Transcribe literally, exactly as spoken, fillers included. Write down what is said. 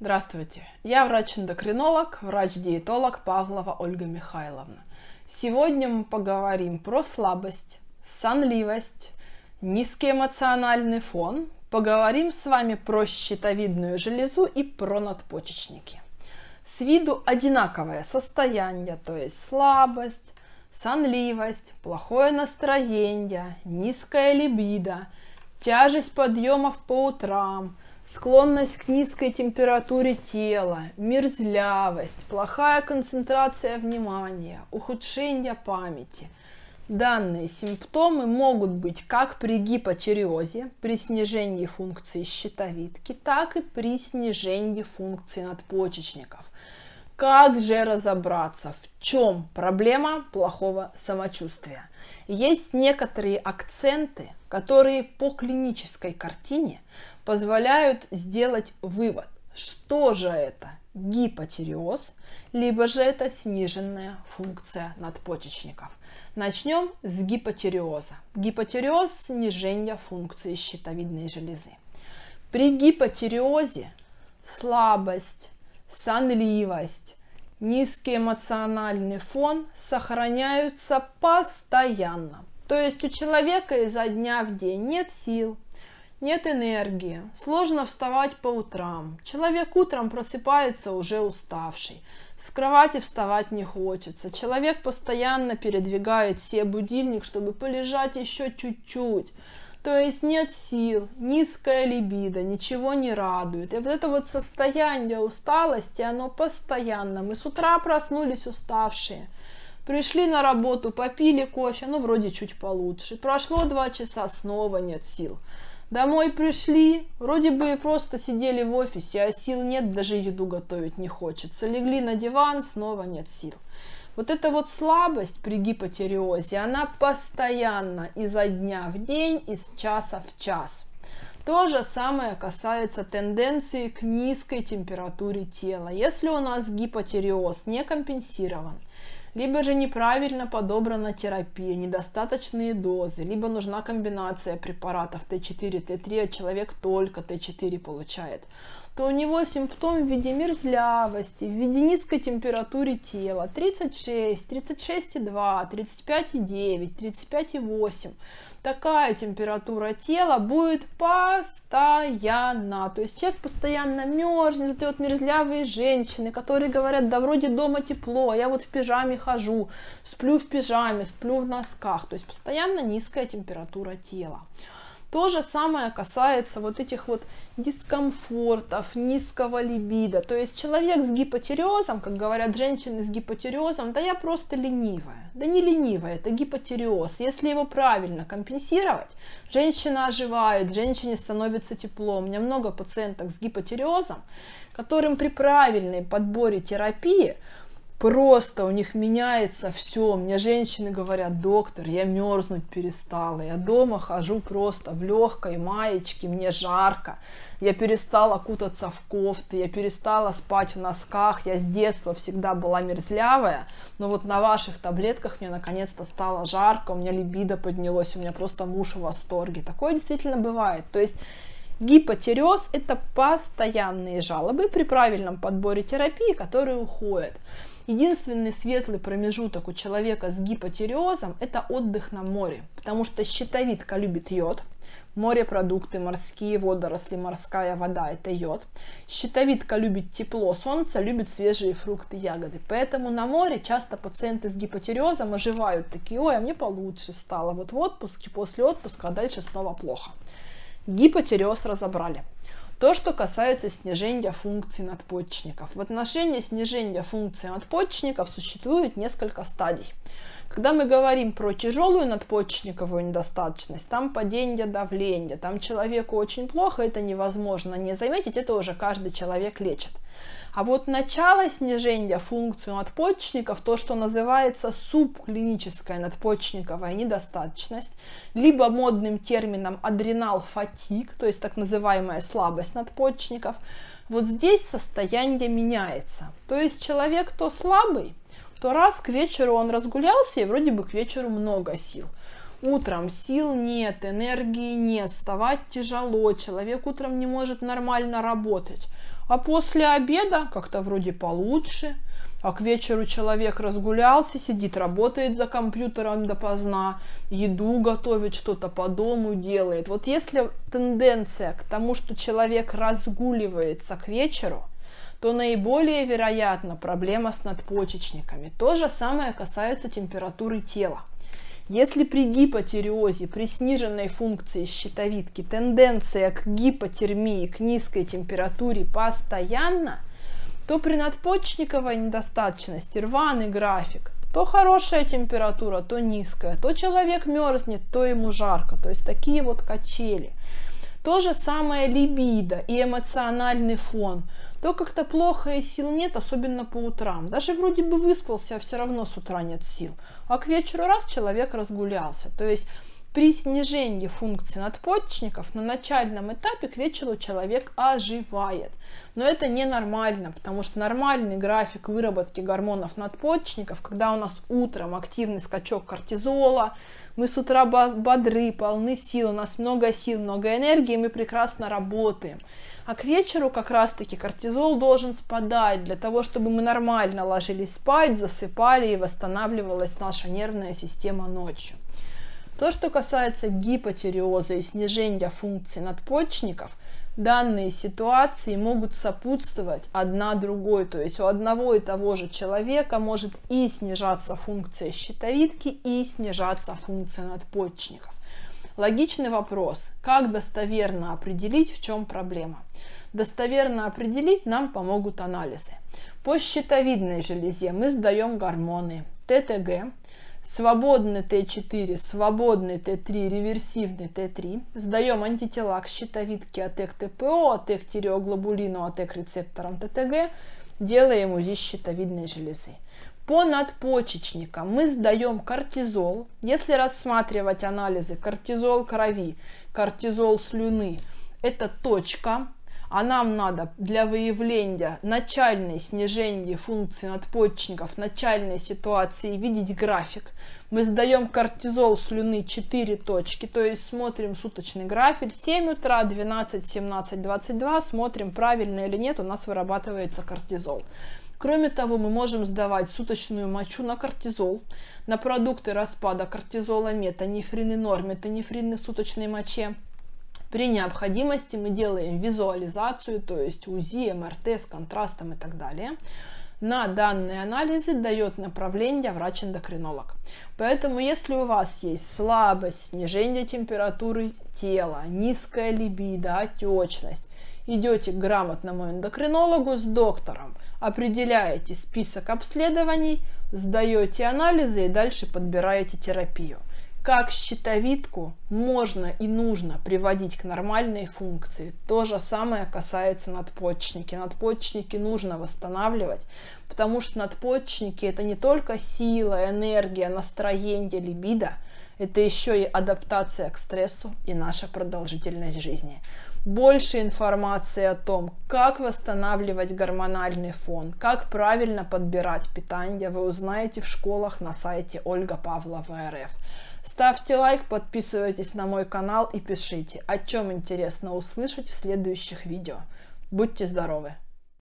Здравствуйте, я врач-эндокринолог, врач-диетолог Павлова Ольга Михайловна. Сегодня мы поговорим про слабость, сонливость, низкий эмоциональный фон, поговорим с вами про щитовидную железу и про надпочечники. С виду одинаковое состояние, то есть слабость, сонливость, плохое настроение, низкая либидо, тяжесть подъемов по утрам, склонность к низкой температуре тела, мерзлявость, плохая концентрация внимания, ухудшение памяти. Данные симптомы могут быть как при гипотиреозе, при снижении функции щитовидки, так и при снижении функции надпочечников. Как же разобраться, в чем проблема плохого самочувствия? Есть некоторые акценты, которые по клинической картине позволяют сделать вывод, что же это гипотиреоз, либо же это сниженная функция надпочечников. Начнем с гипотиреоза. Гипотиреоз – снижение функции щитовидной железы. При гипотиреозе слабость, сонливость, низкий эмоциональный фон сохраняются постоянно. То есть у человека изо дня в день нет сил, нет энергии, сложно вставать по утрам. Человек утром просыпается уже уставший, с кровати вставать не хочется. Человек постоянно передвигает себе будильник, чтобы полежать еще чуть-чуть. То есть нет сил, низкая либидо, ничего не радует. И вот это вот состояние усталости, оно постоянно. Мы с утра проснулись уставшие, пришли на работу, попили кофе, ну вроде чуть получше. Прошло два часа, снова нет сил. Домой пришли, вроде бы просто сидели в офисе, а сил нет, даже еду готовить не хочется. Легли на диван, снова нет сил. Вот эта вот слабость при гипотиреозе, она постоянно изо дня в день, из часа в час. То же самое касается тенденции к низкой температуре тела. Если у нас гипотиреоз не компенсирован, либо же неправильно подобрана терапия, недостаточные дозы, либо нужна комбинация препаратов Т четыре, Т три, а человек только Т четыре получает, то у него симптом в виде мерзлявости, в виде низкой температуры тела тридцать шесть, тридцать шесть и два, тридцать пять и девять, тридцать пять и восемь. Такая температура тела будет постоянно. То есть человек постоянно мерзнет. Это вот мерзлявые женщины, которые говорят, да вроде дома тепло, а я вот в пижаме хожу, сплю в пижаме, сплю в носках. То есть постоянно низкая температура тела. То же самое касается вот этих вот дискомфортов, низкого либидо. То есть человек с гипотиреозом, как говорят женщины с гипотиреозом, да я просто ленивая. Да не ленивая, это гипотиреоз. Если его правильно компенсировать, женщина оживает, женщине становится тепло. У меня много пациенток с гипотиреозом, которым при правильной подборе терапии просто у них меняется все. Мне женщины говорят, доктор, я мерзнуть перестала, я дома хожу просто в легкой маечке, мне жарко, я перестала кутаться в кофты, я перестала спать в носках, я с детства всегда была мерзлявая, но вот на ваших таблетках мне наконец-то стало жарко, у меня либидо поднялось, у меня просто муж в восторге. Такое действительно бывает. То есть гипотиреоз – это постоянные жалобы при правильном подборе терапии, которые уходят. Единственный светлый промежуток у человека с гипотиреозом – это отдых на море, потому что щитовидка любит йод, морепродукты, морские водоросли, морская вода – это йод. Щитовидка любит тепло, солнце, любит свежие фрукты, ягоды. Поэтому на море часто пациенты с гипотиреозом оживают, такие, ой, а мне получше стало, вот в отпуске, после отпуска, а дальше снова плохо. Гипотиреоз разобрали. То, что касается снижения функций надпочечников. В отношении снижения функций надпочечников существует несколько стадий. Когда мы говорим про тяжелую надпочечниковую недостаточность, там падение давления, там человеку очень плохо, это невозможно не заметить, это уже каждый человек лечит. А вот начало снижения функции надпочечников, то, что называется субклиническая надпочечниковая недостаточность, либо модным термином адренал-фатиг, то есть так называемая слабость надпочечников, вот здесь состояние меняется. То есть человек то слабый, то раз к вечеру он разгулялся, и вроде бы к вечеру много сил. Утром сил нет, энергии нет, вставать тяжело, человек утром не может нормально работать. А после обеда как-то вроде получше. А к вечеру человек разгулялся, сидит, работает за компьютером допоздна, еду готовит, что-то по дому делает. Вот если тенденция к тому, что человек разгуливается к вечеру, то наиболее вероятно проблема с надпочечниками. То же самое касается температуры тела. Если при гипотиреозе, при сниженной функции щитовидки, тенденция к гипотермии, к низкой температуре постоянно, то при надпочечниковой недостаточности рваный график. То хорошая температура, то низкая. То человек мерзнет, то ему жарко. То есть такие вот качели. То же самое либидо и эмоциональный фон. То как-то плохо и сил нет, особенно по утрам. Даже вроде бы выспался, а все равно с утра нет сил. А к вечеру раз человек разгулялся. То есть при снижении функции надпочечников на начальном этапе к вечеру человек оживает. Но это ненормально, потому что нормальный график выработки гормонов надпочечников, когда у нас утром активный скачок кортизола, мы с утра бодры, полны сил, у нас много сил, много энергии, мы прекрасно работаем. А к вечеру как раз-таки кортизол должен спадать, для того, чтобы мы нормально ложились спать, засыпали и восстанавливалась наша нервная система ночью. То, что касается гипотиреоза и снижения функций надпочечников, данные ситуации могут сопутствовать одна другой. То есть у одного и того же человека может и снижаться функция щитовидки, и снижаться функция надпочечников. Логичный вопрос, как достоверно определить, в чем проблема? Достоверно определить нам помогут анализы. По щитовидной железе мы сдаем гормоны Т Т Г, свободный Т четыре, свободный Т три, реверсивный Т три, сдаем антитела к щитовидке А Т Э К Т П О, А Т Э К-тиреоглобулину, А Т Э К-рецепторам Т Т Г, делаем УЗИ щитовидной железы. По надпочечникам мы сдаем кортизол. Если рассматривать анализы, кортизол крови, кортизол слюны, это точка, а нам надо для выявления начальной снижения функции надпочечников, начальной ситуации видеть график. Мы сдаем кортизол слюны четыре точки, то есть смотрим суточный график, семь утра, двенадцать, семнадцать, двадцать два, смотрим, правильно или нет, у нас вырабатывается кортизол. Кроме того, мы можем сдавать суточную мочу на кортизол, на продукты распада кортизола, метанифрины, норметанифрины в суточной моче. При необходимости мы делаем визуализацию, то есть УЗИ, М Р Т с контрастом и так далее. На данные анализы дает направление врач-эндокринолог. Поэтому, если у вас есть слабость, снижение температуры тела, низкая либидо, отечность, идете к грамотному эндокринологу с доктором, определяете список обследований, сдаете анализы и дальше подбираете терапию. Как щитовидку можно и нужно приводить к нормальной функции. То же самое касается надпочечники. Надпочечники нужно восстанавливать, потому что надпочечники это не только сила, энергия, настроение, либидо, это еще и адаптация к стрессу и наша продолжительность жизни. Больше информации о том, как восстанавливать гормональный фон, как правильно подбирать питание, вы узнаете в школах на сайте Ольга Павлова Р Ф. Ставьте лайк, подписывайтесь на мой канал и пишите, о чем интересно услышать в следующих видео. Будьте здоровы!